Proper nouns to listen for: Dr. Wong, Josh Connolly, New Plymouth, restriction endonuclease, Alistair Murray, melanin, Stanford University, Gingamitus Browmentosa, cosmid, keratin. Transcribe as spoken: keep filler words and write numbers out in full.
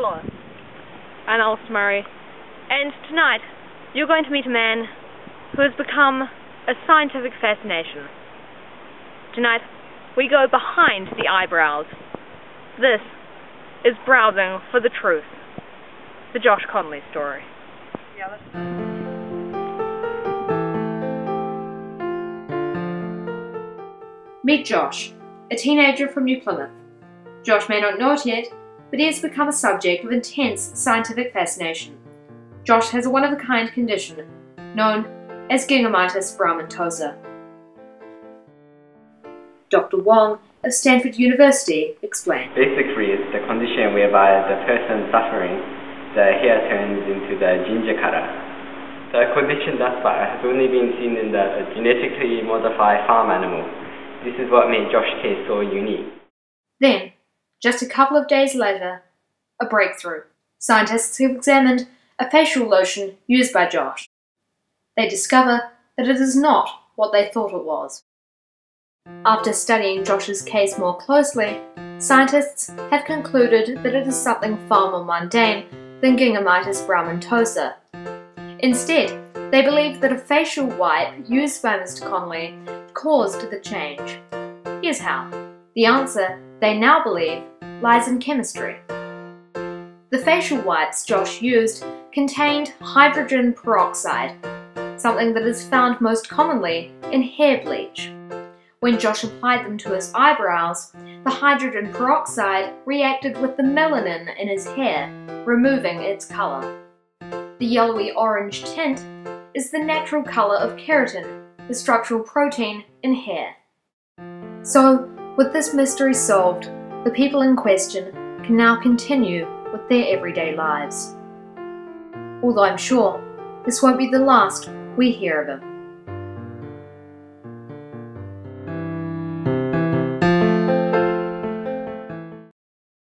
Hello. I'm Alistair Murray. And tonight, you're going to meet a man who has become a scientific fascination. Tonight, we go behind the eyebrows. This is Browsing for the Truth, the Josh Connolly story. Yeah, that's meet Josh, a teenager from New Plymouth. Josh may not know it yet, but he has become a subject of intense scientific fascination. Josh has a one-of-a-kind condition, known as Gingamitus Browmentosa. Doctor Wong of Stanford University explained. Basically, it's the condition whereby the person suffering, the hair turns into the ginger color. The condition thus far has only been seen in the genetically modified farm animal. This is what made Josh's case so unique. Then, just a couple of days later, a breakthrough. Scientists have examined a facial lotion used by Josh. They discover that it is not what they thought it was. After studying Josh's case more closely, scientists have concluded that it is something far more mundane than Gingamitus browmentosa. Instead, they believe that a facial wipe used by Mister Connolly caused the change. Here's how. The answer, they now believe, lies in chemistry. The facial wipes Josh used contained hydrogen peroxide, something that is found most commonly in hair bleach. When Josh applied them to his eyebrows, the hydrogen peroxide reacted with the melanin in his hair, removing its colour. The yellowy-orange tint is the natural colour of keratin, the structural protein in hair. So, with this mystery solved, the people in question can now continue with their everyday lives. Although I'm sure this won't be the last we hear of him.